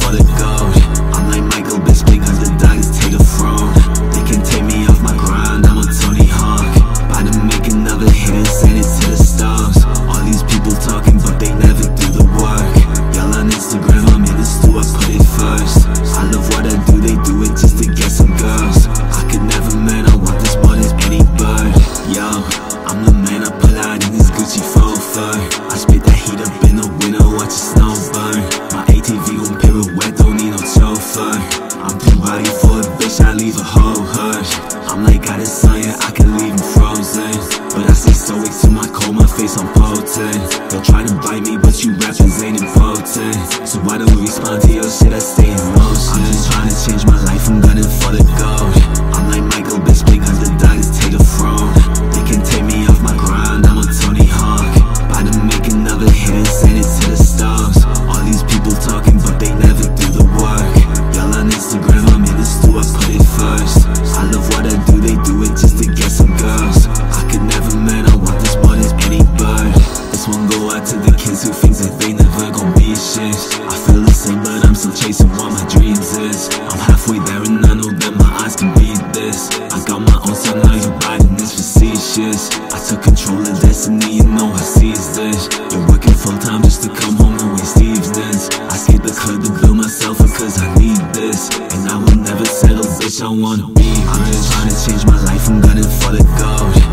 for the gold. I'm like Michael, bitch, because the dogs take the throne. They can take me off my grind, I'm a Tony Hawk. About to make another hit and send it to the stars. All these people talking, but they never do the work. Y'all on Instagram, I'm in the stew, I put it first. I love what I do, they do it just to get some girls. I could never, man, I want this more than any bird. Yo, I'm the man, I pull out in this Gucci faux fur. I spit that heat up in the window, watch the snow burn. My ATV gon' pirouette, don't need no chauffeur. I'm too body for a bitch, I leave a whole herd. I'm like God is on ya, I can leave him frozen. But I stay stoic to my cold, my face I'm potent. They'll try to bite me, but you rappers ain't important. So why don't we respond to your shit, I stay in motion. I'm just tryna change my life, I'm gunning for the gold. I'm like Michael, bitch, because the dogs take the throne. They can take me off my grind, I'm a Tony Hawk. About to make another hit and send it to the stars. All these people talking, but they never do the work. Y'all on Instagram, I'm in the stew, I put it first. I love what I do, they do it just to get some girls. I could never, man, I want this more than any bird. This one go out to the kids who thinks that they never gon' be shit. I feel the same, but I'm still chasing what my dreams is. I'm halfway there and I know that my eyes can beat this. I got my own son, now you're riding this facetious. I took control of destiny, you know I seize this. You're working full time just to come home the way Steve's this. I skip the club to build myself because I need this. And I will never settle, bitch, I wanna be. I'm just trying to change my life, I'm gunning for the gold.